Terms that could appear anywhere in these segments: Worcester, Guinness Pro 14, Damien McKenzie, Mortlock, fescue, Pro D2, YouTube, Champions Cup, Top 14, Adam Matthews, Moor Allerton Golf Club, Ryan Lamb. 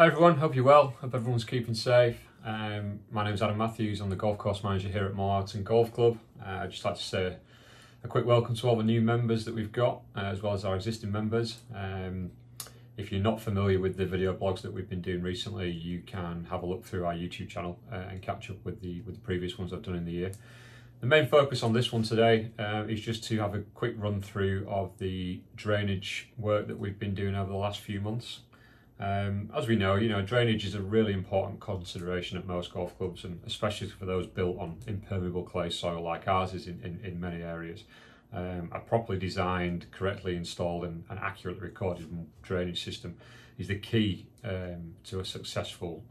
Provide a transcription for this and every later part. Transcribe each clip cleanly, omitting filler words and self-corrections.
Hi everyone, hope you're well, hope everyone's keeping safe. My name's Adam Matthews, I'm the golf course manager here at Moor Allerton Golf Club. I'd just like to say a quick welcome to all the new members that we've got, as well as our existing members. If you're not familiar with the video blogs that we've been doing recently, you can have a look through our YouTube channel and catch up with the previous ones I've done in the year. The main focus on this one today is just to have a quick run through of the drainage work that we've been doing over the last few months. As we know, drainage is a really important consideration at most golf clubs, and especially for those built on impermeable clay soil like ours is in many areas. A properly designed, correctly installed and accurately recorded drainage system is the key to a successful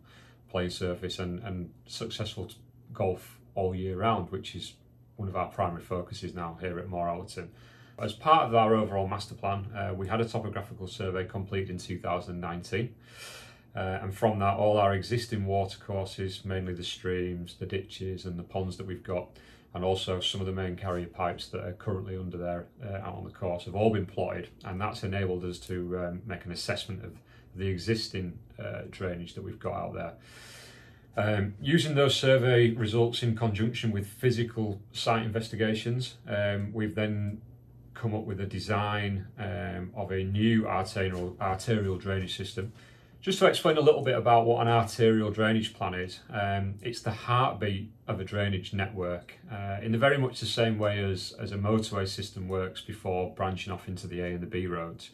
playing surface and successful golf all year round, which is one of our primary focuses now here at Moor Allerton. As part of our overall master plan, we had a topographical survey completed in 2019, and from that all our existing water courses, mainly the streams, the ditches and the ponds that we've got, and also some of the main carrier pipes that are currently under there out on the course, have all been plotted, and that's enabled us to make an assessment of the existing drainage that we've got out there. Using those survey results in conjunction with physical site investigations, we've then come up with a design of a new arterial drainage system. Just to explain a little bit about what an arterial drainage plan is, it's the heartbeat of a drainage network in the very much the same way as a motorway system works before branching off into the A and the B roads.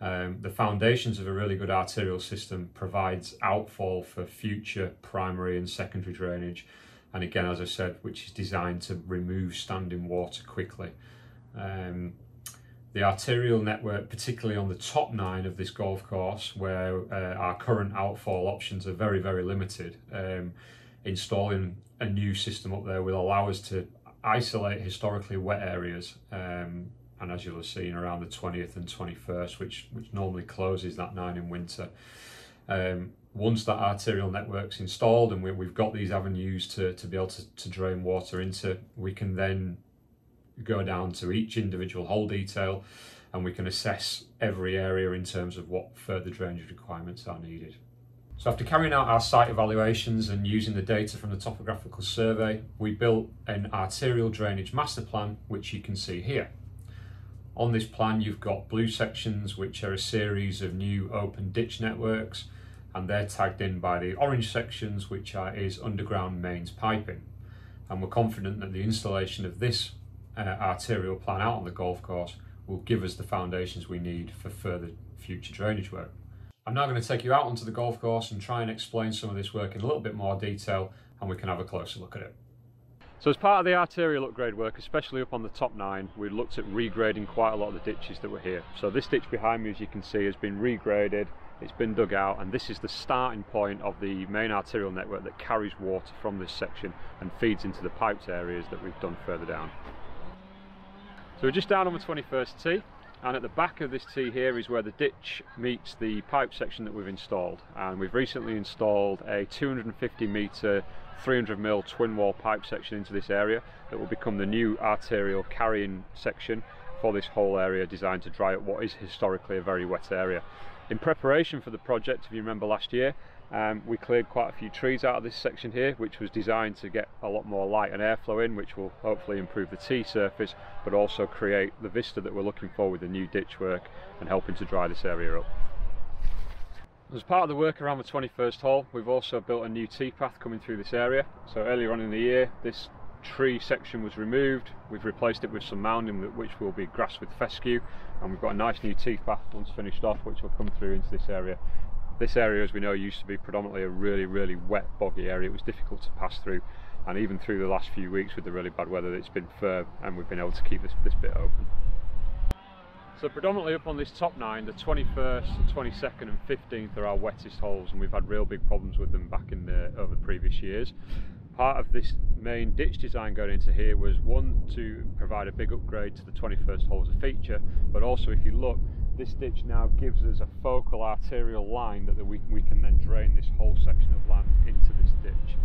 The foundations of a really good arterial system provides outfall for future primary and secondary drainage, and again, as I said, which is designed to remove standing water quickly. The arterial network, particularly on the top 9 of this golf course, where our current outfall options are very, very limited, installing a new system up there will allow us to isolate historically wet areas, and as you'll have seen, around the 20th and 21st, which normally closes that 9 in winter. Once that arterial network's installed and we've got these avenues to be able to drain water into, we can then go down to each individual hole detail and we can assess every area in terms of what further drainage requirements are needed. So after carrying out our site evaluations and using the data from the topographical survey, we built an arterial drainage master plan, which you can see here. On this plan you've got blue sections, which are a series of new open ditch networks, and they're tagged in by the orange sections, which is underground mains piping, and we're confident that the installation of this arterial plan out on the golf course will give us the foundations we need for further future drainage work. I'm now going to take you out onto the golf course and try and explain some of this work in a little bit more detail, and we can have a closer look at it. So as part of the arterial upgrade work, especially up on the top 9, we looked at regrading quite a lot of the ditches that were here. So this ditch behind me, as you can see, has been regraded, it's been dug out, and this is the starting point of the main arterial network that carries water from this section and feeds into the piped areas that we've done further down. So we're just down on the 21st tee, and at the back of this tee here is where the ditch meets the pipe section that we've installed, and we've recently installed a 250 metre 300mm twin wall pipe section into this area that will become the new arterial carrying section for this whole area, designed to dry up what is historically a very wet area. In preparation for the project, if you remember last year, we cleared quite a few trees out of this section here, which was designed to get a lot more light and airflow in, which will hopefully improve the tee surface but also create the vista that we're looking for with the new ditch work and helping to dry this area up. As part of the work around the 21st hole, we've also built a new tee path coming through this area. So earlier on in the year, this tree section was removed, we've replaced it with some mounding which will be grass with fescue, and we've got a nice new tee path once finished off which will come through into this area. This area, as we know, used to be predominantly a really, really wet, boggy area. It was difficult to pass through, and even through the last few weeks with the really bad weather, it's been firm and we've been able to keep this bit open. So predominantly up on this top 9, the 21st, 22nd and 15th are our wettest holes, and we've had real big problems with them back in the over previous years. Part of this main ditch design going into here was one to provide a big upgrade to the 21st hole as a feature, but also if you look, this ditch now gives us a focal arterial line that we can then drain this whole section of land into this ditch.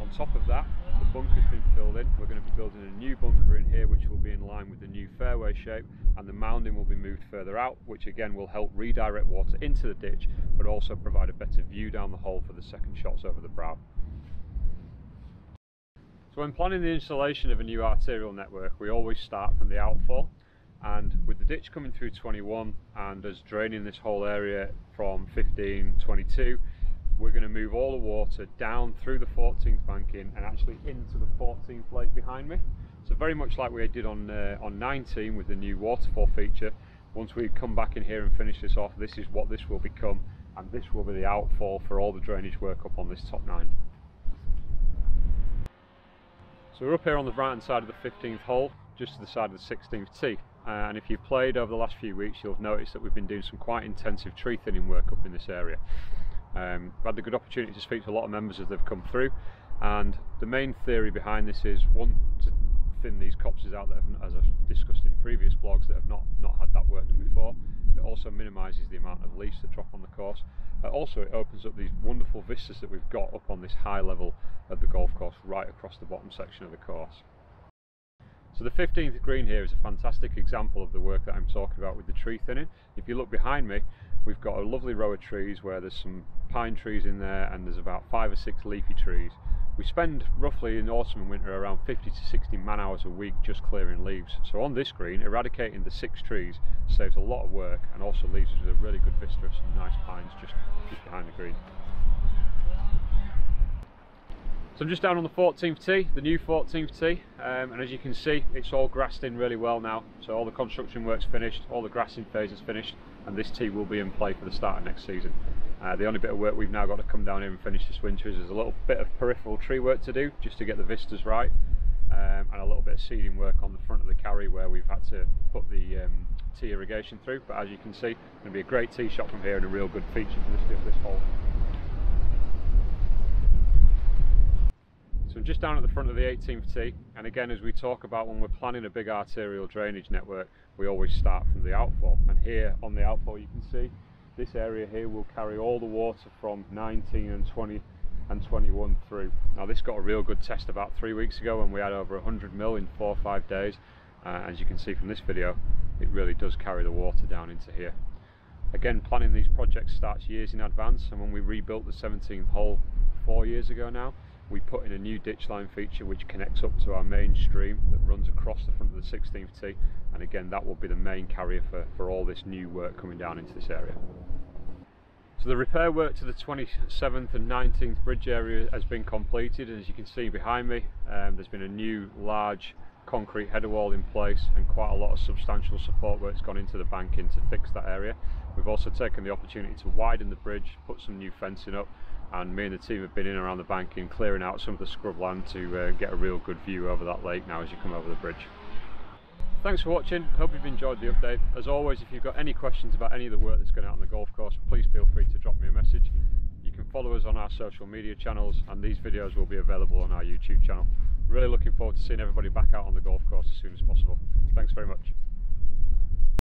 On top of that, the bunker's been filled in. We're going to be building a new bunker in here, which will be in line with the new fairway shape, and the mounding will be moved further out, which again will help redirect water into the ditch but also provide a better view down the hole for the second shots over the brow. So when planning the installation of a new arterial network, we always start from the outfall, and with the ditch coming through 21 and us draining this whole area from 15-22, we're going to move all the water down through the 14th banking and actually into the 14th lake behind me. So very much like we did on 19 with the new waterfall feature, once we come back in here and finish this off, this is what this will become, and this will be the outfall for all the drainage work up on this top 9. So we're up here on the right hand side of the 15th hole, just to the side of the 16th tee. And if you've played over the last few weeks, you'll have noticed that we've been doing some quite intensive tree thinning work up in this area. I've had the good opportunity to speak to a lot of members as they've come through, and the main theory behind this is, one, to thin these copses out that have, as I've discussed in previous blogs, that have not had that work done before. It also minimises the amount of leaves that drop on the course. Also, it opens up these wonderful vistas that we've got up on this high level of the golf course right across the bottom section of the course. So the 15th green here is a fantastic example of the work that I'm talking about with the tree thinning. If you look behind me, we've got a lovely row of trees where there's some pine trees in there, and there's about 5 or 6 leafy trees. We spend roughly in autumn and winter around 50 to 60 man-hours a week just clearing leaves. So on this green, eradicating the 6 trees saves a lot of work and also leaves us with a really good vista of some nice pines just behind the green. So I'm just down on the 14th tee, the new 14th tee, and as you can see, it's all grassed in really well now. So all the construction work's finished, all the grassing phase is finished, and this tee will be in play for the start of next season. The only bit of work we've now got to come down here and finish this winter is there's a little bit of peripheral tree work to do just to get the vistas right, and a little bit of seeding work on the front of the carry where we've had to put the tee irrigation through. But as you can see, it's going to be a great tee shot from here and a real good feature for this hole. So I'm just down at the front of the 18th tee, and again, as we talk about when we're planning a big arterial drainage network, we always start from the outfall, and here on the outfall you can see this area here will carry all the water from 19 and 20 and 21 through. Now this got a real good test about 3 weeks ago when we had over 100 mil in 4 or 5 days. As you can see from this video, it really does carry the water down into here. Again, planning these projects starts years in advance, and when we rebuilt the 17th hole 4 years ago now, we put in a new ditch line feature which connects up to our main stream that runs across the front of the 16th tee, and again that will be the main carrier for all this new work coming down into this area. So the repair work to the 27th and 19th bridge area has been completed, and as you can see behind me, there's been a new large concrete header wall in place, and quite a lot of substantial support work's gone into the banking to fix that area. We've also taken the opportunity to widen the bridge, put some new fencing up, and me and the team have been in around the banking clearing out some of the scrub land to get a real good view over that lake now as you come over the bridge. Thanks for watching, hope you've enjoyed the update. As always, if you've got any questions about any of the work that's going out on the golf course, please feel free to drop me a message. You can follow us on our social media channels, and these videos will be available on our YouTube channel. Really looking forward to seeing everybody back out on the golf course as soon as possible. Thanks very much.